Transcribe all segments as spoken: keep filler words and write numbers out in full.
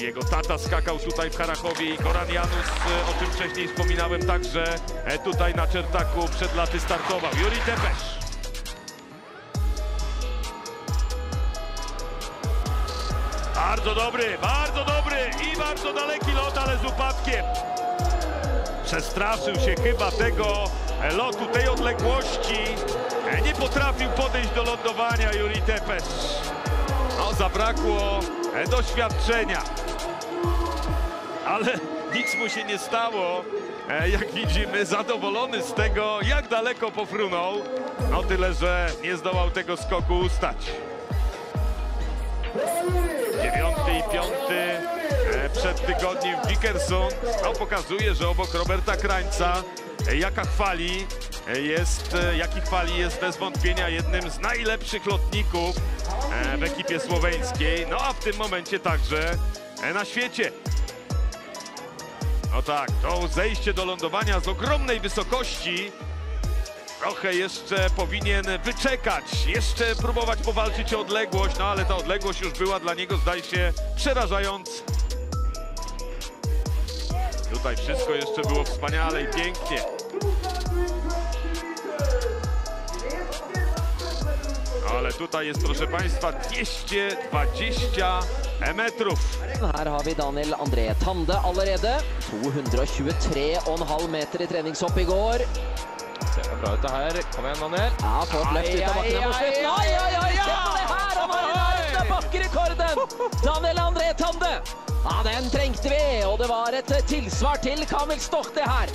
Jego tata skakał tutaj w Harachowie i Goran Janus, o czym wcześniej wspominałem, także tutaj na Czertaku przed laty startował. Jurij Tepes. Bardzo dobry, bardzo dobry i bardzo daleki lot, ale z upadkiem. Przestraszył się chyba tego lotu, tej odległości. Nie potrafił podejść do lądowania Jurij Tepes. No, zabrakło doświadczenia. Ale nic mu się nie stało. Jak widzimy, zadowolony z tego, jak daleko pofrunął. No tyle, że nie zdołał tego skoku ustać. Dziewiąty i piąty przed tygodniem w Vikersund. No, pokazuje, że obok Roberta Krańca, jaka chwali jest, jaki chwali jest bez wątpienia jednym z najlepszych lotników w ekipie słoweńskiej. No a w tym momencie także na świecie. No tak, to zejście do lądowania z ogromnej wysokości. Trochę jeszcze powinien wyczekać, jeszcze próbować powalczyć o odległość, no ale ta odległość już była dla niego, zdaje się, przerażająca. Tutaj wszystko jeszcze było wspaniale i pięknie. No ale tutaj jest, proszę Państwa, dwieście dwadzieścia metrów. Her har vi Daniel-André Tande allerede. to hundre og tjuetre komma fem meter i treningshopp i går. Det er bra ut det her. Kom igjen, Daniel. Ja, få et løft ut av bakken her på slutten. Ai, ai, ai, ja! Se på det her! Han var i nærheten av bakkerekorden! Daniel-André Tande! Ja, den trengte vi, og det var et tilsvar til Kamil Stoch det her.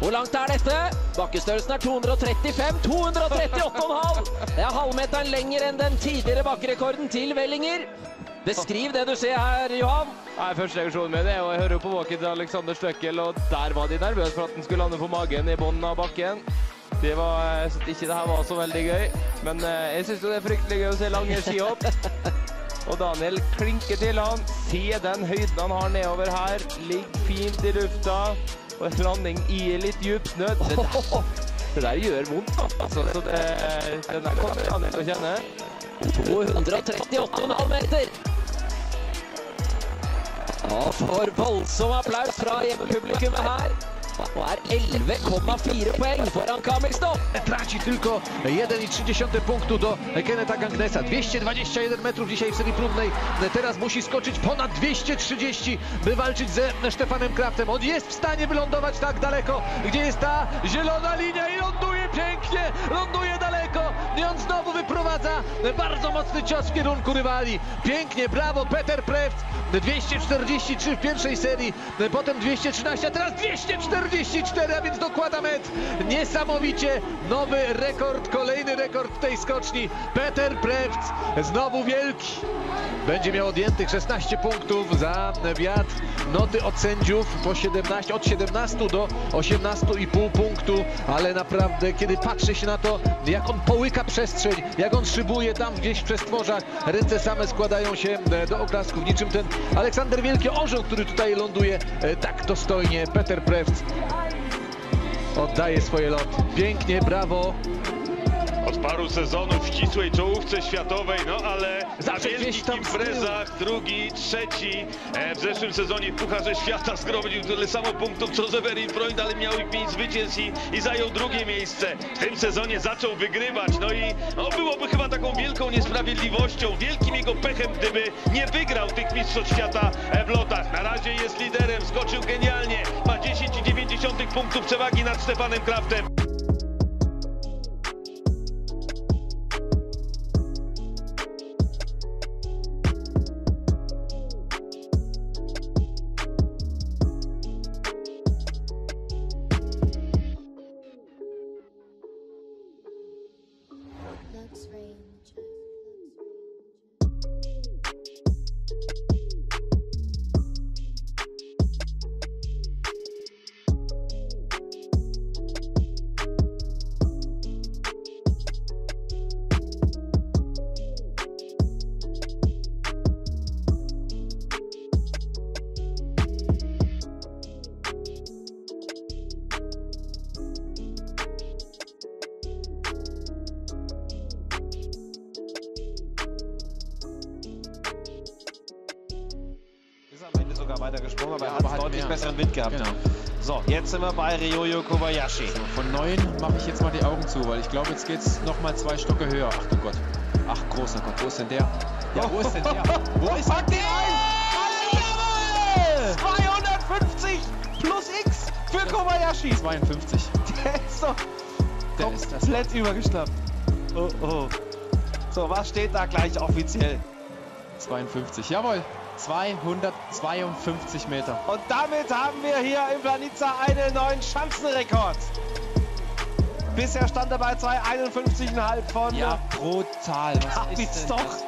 Hvor langt er dette? Bakkestørrelsen er to hundre og trettifem, to hundre og trettiåtte komma fem. Det er halvmeteren lenger enn den tidligere bakkerekorden til Vellinger. Beskriv det du ser her, Johan. Nei, første reaksjonen min er å høre på våken til Alexander Støkkel, og der var de nervøse for at den skulle lande på magen i bånden av bakken. Det var, ikke det her var så veldig gøy, men jeg synes jo det er fryktelig gøy å se lange ski opp. Og Daniel klinker til han. Se den høyden han har nedover her. Ligg fint i lufta, og en landing i litt djupt nød. Det der, det der gjør vondt, altså. Så det, den der kommer Daniel å kjenne. to hundre og trettiåtte komma fem meter. Og for voldsom applaus fra hjemmepublikummet her. To er elleve komma fire poeng foran Kamil Stoch. Traci tylko jeden i trzy dziesiąte punktu do Kenneta Gangnesa. dwieście dwadzieścia jeden metrów dzisiaj w serii próbnej. Teraz musi skoczyć ponad dwieście trzydzieści, by walczyć ze Stefanem Kraftem. On jest w stanie wylądować tak daleko, gdzie jest ta zielona linia i ląduje pięknie, ląduje daleko. I on znowu wyprowadza bardzo mocny cios w kierunku rywali. Pięknie, brawo, Peter Prevc. dwieście czterdzieści trzy w pierwszej serii, potem dwieście trzynaście, a teraz dwieście czterdzieści cztery, a więc dokłada metr. Niesamowicie nowy rekord, kolejny rekord w tej skoczni. Peter Prevc znowu wielki. Będzie miał odjętych szesnaście punktów za wiatr. Noty od sędziów po siedemnaście, od siedemnastu do osiemnaście i pół punktu, ale naprawdę, kiedy patrzy się na to, jak on połyka przestrzeń, jak on szybuje tam gdzieś w przestworzach, ręce same składają się do oklasków, niczym ten Aleksander Wielki Orzeł, który tutaj ląduje tak dostojnie. Peter Prevc oddaje swoje loty. Pięknie, brawo. Od paru sezonów w ścisłej czołówce światowej, no ale na wielkich imprezach drugi, trzeci. W zeszłym sezonie w Pucharze Świata zgromadził tyle samo punktów co Severin Freund, ale miał i pięć zwycięstw i, i zajął drugie miejsce. W tym sezonie zaczął wygrywać, no i no, byłoby chyba taką wielką niesprawiedliwością, wielkim jego pechem, gdyby nie wygrał tych mistrzostw świata w lotach. Na razie jest liderem, skoczył genialnie, ma dziesięć i dziewięć dziesiątych punktów przewagi nad Stefanem Kraftem. weiter gesprungen, aber er hat deutlich mehr. besseren Wind gehabt. Genau. So, jetzt sind wir bei Ryoyu Kobayashi. So, von neun mache ich jetzt mal die Augen zu, weil ich glaube, jetzt geht es nochmal zwei Stöcke höher. Ach du Gott. Ach, großer Gott, wo ist denn der? Ja, wo ist denn der? Wo ist denn der? zweihundertfünfzig plus X für Kobayashi. zweiundfünfzig. Der ist doch der komplett ist übergeschnappt. Oh, oh. So, was steht da gleich offiziell? zweiundfünfzig, jawohl. zweihundertzweiundfünfzig Meter. Und damit haben wir hier in Planica einen neuen Schanzenrekord. Bisher stand er bei zweihunderteinundfünfzig Komma fünf von... Ja, brutal. Was ist denn das?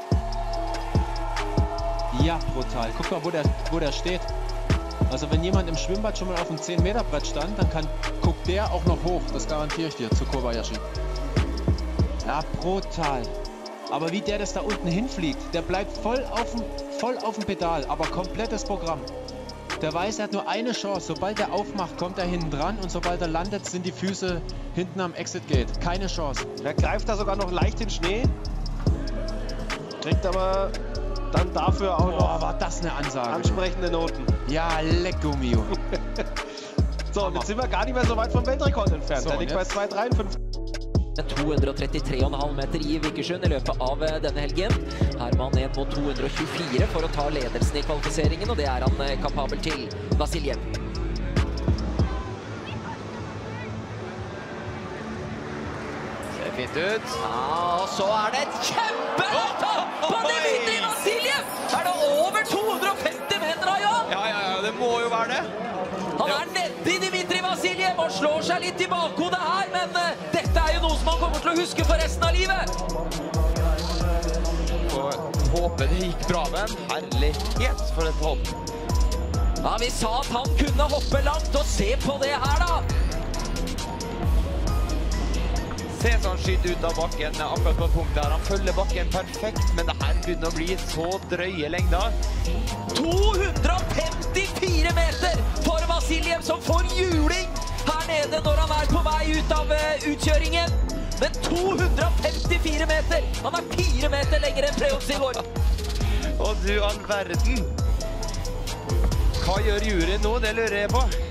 Ja, brutal. Guck mal, wo der, wo der steht. Also wenn jemand im Schwimmbad schon mal auf dem zehn Meter Brett stand, dann kann, guckt der auch noch hoch. Das garantiere ich dir, zu Kobayashi. Ja, brutal. Aber wie der das da unten hinfliegt, der bleibt voll auf dem, voll auf dem Pedal, aber komplettes Programm. Der weiß, er hat nur eine Chance. Sobald er aufmacht, kommt er hinten dran und sobald er landet, sind die Füße hinten am Exit Gate. Keine Chance. Der greift da sogar noch leicht den Schnee, kriegt aber dann dafür auch Boah, noch war das eine Ansage. Ansprechende Noten. Ja, lecko mio. So, Hammer. Und jetzt sind wir gar nicht mehr so weit vom Weltrekord entfernt. So, der liegt jetzt bei zwei Komma dreiundfünfzig. to hundre og trettitre komma fem meter i Vikersund i løpet av denne helgen. Herman ned mot to hundre og tjuefire for å ta ledelsen i kvalifiseringen, og det er han kapabel til. Vasiljev. Ser fint ut. Ja, og så er det et kjempeantak på Dimitri Vasiljev! Er det over to hundre og femti meter av Jan? Ja, ja, ja, det må jo være det. Han er nedi Dimitri Vasiljev og slår seg litt i bakhodet her, men uh, dette er jo noe som han kommer til å huske for resten av livet. Og håper det gikk bra med en herlighet for et hopp. Ja, vi sa at han kunne hoppe langt, og se på det her da. Se så han skyter ut av bakken akkurat på punktet her. Han følger bakken perfekt, men det her begynner å bli så drøye lengder. to hundre og femtifire meter! Vasiljev som får juling her nede når han er på vei ut av utkjøringen. Men to hundre og femtifire meter! Han er fire meter lenger enn Prevc i går. Og du all verden! Hva gjør juryen nå? Det lurer jeg på.